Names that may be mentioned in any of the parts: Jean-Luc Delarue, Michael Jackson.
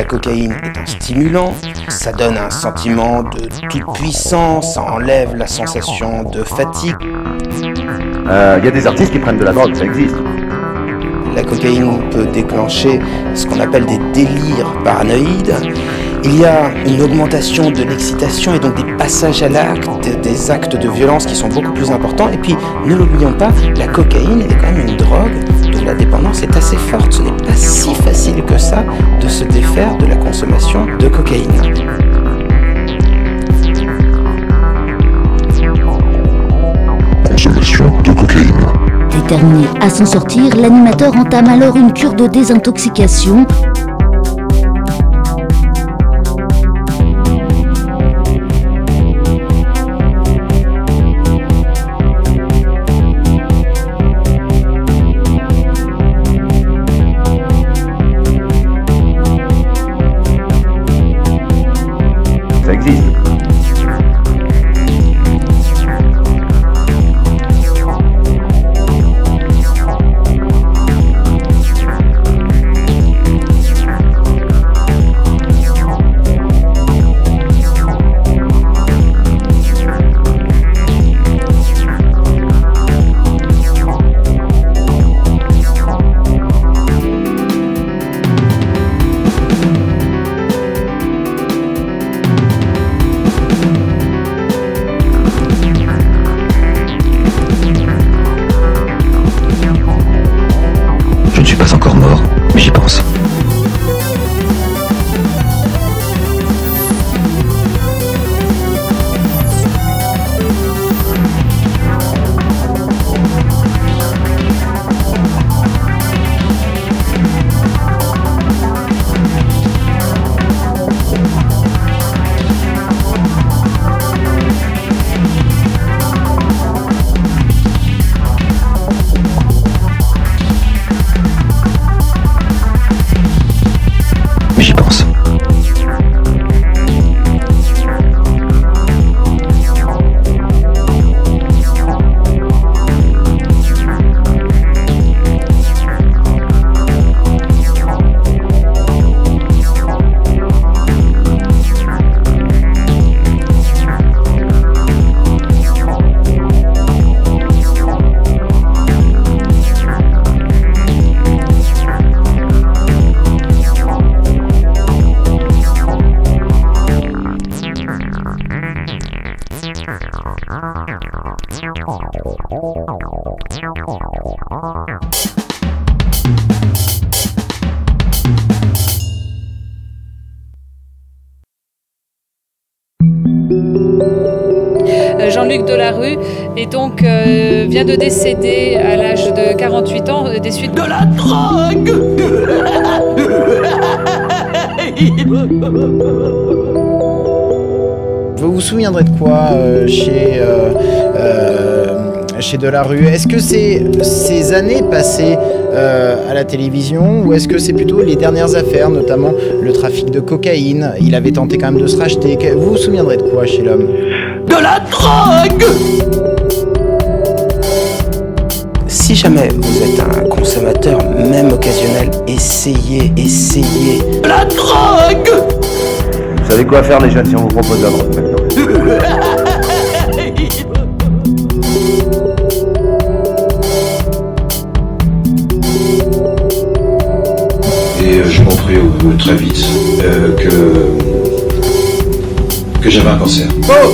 la cocaïne est un stimulant, ça donne un sentiment de toute puissance, ça enlève la sensation de fatigue. Il y a des artistes qui prennent de la drogue, ça existe. La cocaïne peut déclencher ce qu'on appelle des délires paranoïdes. Il y a une augmentation de l'excitation et donc des passages à l'acte, des actes de violence qui sont beaucoup plus importants. Et puis, ne l'oublions pas, la cocaïne est quand même une drogue dont la dépendance est assez forte. Ce n'est pas si facile que ça de se défaire de la consommation de cocaïne. Déterminé à s'en sortir, l'animateur entame alors une cure de désintoxication. Ça existe. Jean-Luc Delarue et donc vient de décéder à l'âge de 48 ans des suites de la drogue. Vous vous souviendrez de quoi chez Delarue? Est-ce que c'est ces années passées à la télévision ou est-ce que c'est plutôt les dernières affaires, notamment le trafic de cocaïne? Il avait tenté quand même de se racheter. Vous vous souviendrez de quoi chez l'homme? De la drogue! Si jamais vous êtes un consommateur, même occasionnel, essayez. De la drogue! Vous savez quoi faire les jeunes si on vous propose la drogue maintenant? Très vite que j'avais un cancer. Oh!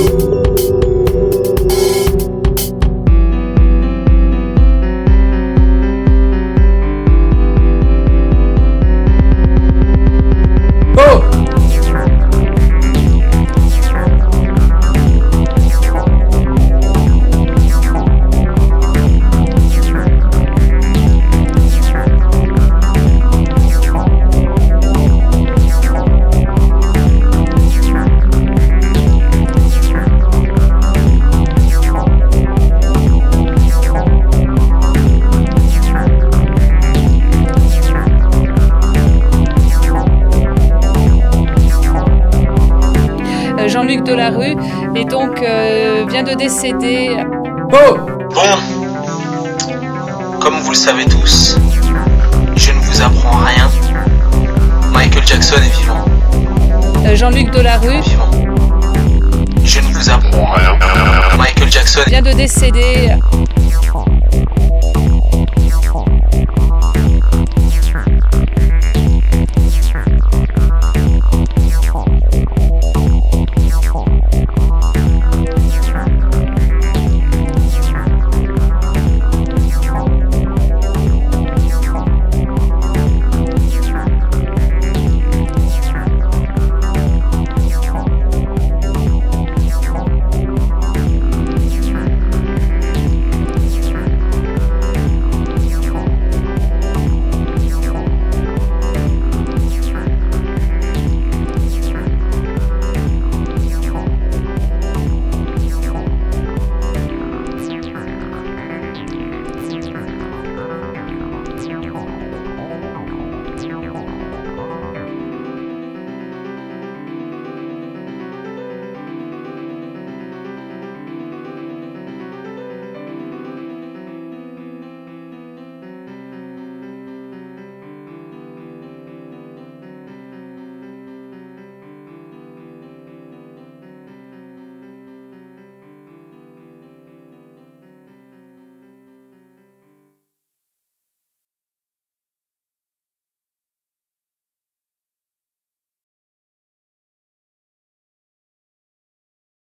Jean-Luc Delarue et donc vient de décéder. Oh! Bon, comme vous le savez tous, je ne vous apprends rien. Michael Michael Jackson est vivant. Jean-Luc Delarue. Vivant. Je ne vous apprends rien. Michael Jackson vient de décéder.